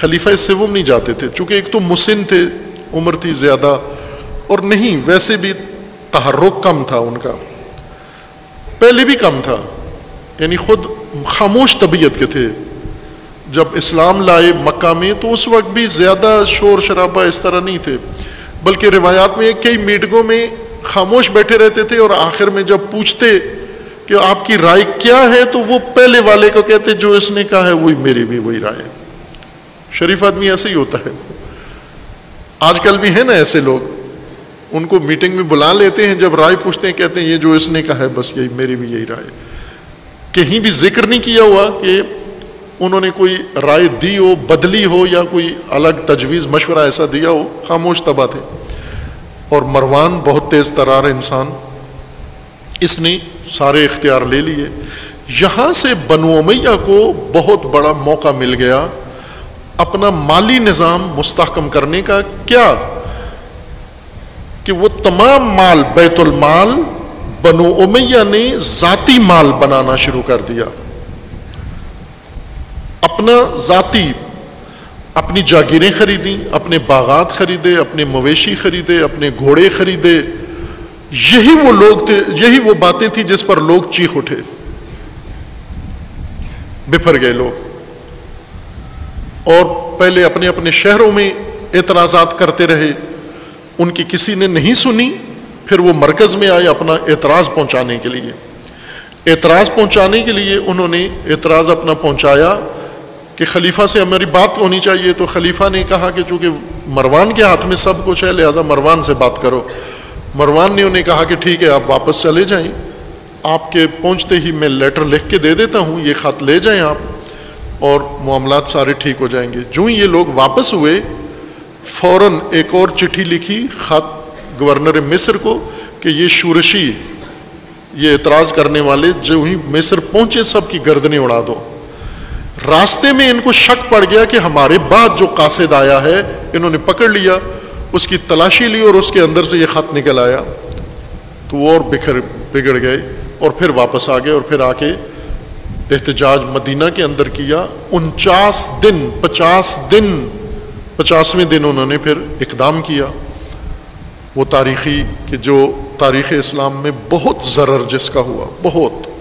खलीफा सेवम नहीं जाते थे, चूँकि एक तो मुसिन थे, उम्र थी ज़्यादा, और नहीं वैसे भी तहर्रुक कम था उनका, पहले भी कम था, यानी ख़ुद खामोश तबीयत के थे। जब इस्लाम लाए मक्का में तो उस वक्त भी ज़्यादा शोर शराबा इस तरह नहीं थे, बल्कि रिवायात में कई मीटिंगों में खामोश बैठे रहते थे, और आखिर में जब पूछते कि आपकी राय क्या है तो वो पहले वाले को कहते जो इसने कहा है वही मेरी भी वही राय है। शरीफ आदमी ऐसे ही होता है। आजकल भी है ना ऐसे लोग, उनको मीटिंग में बुला लेते हैं, जब राय पूछते हैं कहते हैं ये जो इसने कहा है बस यही मेरी भी यही राय। कहीं भी जिक्र नहीं किया हुआ कि उन्होंने कोई राय दी हो, बदली हो, या कोई अलग तजवीज़ मशवरा ऐसा दिया हो, खामोश तबा थे। और मरवान बहुत तेज़ तरार इंसान, इसने सारे इख्तियार ले लिए। यहाँ से बनु उमैया को बहुत बड़ा मौका मिल गया अपना माली निज़ाम मुस्तहकम करने का। क्या कि वो तमाम माल, बैतुल माल बनु उमैया ने ज़ाती माल बनाना शुरू कर दिया, अपना ज़ाती, अपनी जागीरें खरीदी, अपने बागात खरीदे, अपने मवेशी खरीदे, अपने घोड़े खरीदे। यही वो लोग थे, यही वो बातें थी जिस पर लोग चीख उठे, बिफर गए लोग, और पहले अपने अपने शहरों में एतराज़ात करते रहे, उनकी किसी ने नहीं सुनी, फिर वो मरकज़ में आए अपना एतराज़ पहुंचाने के लिए। एतराज़ पहुंचाने के लिए उन्होंने एतराज़ अपना पहुंचाया कि खलीफा से हमारी बात होनी चाहिए। तो खलीफा ने कहा कि चूँकि मरवान के हाथ में सब कुछ है लिहाजा मरवान से बात करो। मरवान ने उन्हें कहा कि ठीक है आप वापस चले जाएं, आपके पहुंचते ही मैं लेटर लिख के दे देता हूं, ये ख़त ले जाएं आप और मामलात सारे ठीक हो जाएंगे। जो ही ये लोग वापस हुए फ़ौरन एक और चिट्ठी लिखी ख़त गवर्नर मिस्र को कि ये शूरशी, ये एतराज़ करने वाले जो ही मिस्र पहुँचे सबकी गर्दनें उड़ा दो। रास्ते में इनको शक पड़ गया कि हमारे बाद जो कासिद आया है, इन्होंने पकड़ लिया, उसकी तलाशी ली और उसके अंदर से ये ख़त निकल आया, तो वो और बिगड़ गए और फिर वापस आ गए। और फिर आके एहतजाज मदीना के अंदर किया 50 दिन, 50वें दिन उन्होंने फिर इकदाम किया। वो तारीख़ी कि जो तारीख़ इस्लाम में बहुत ज़रर जिसका हुआ, बहुत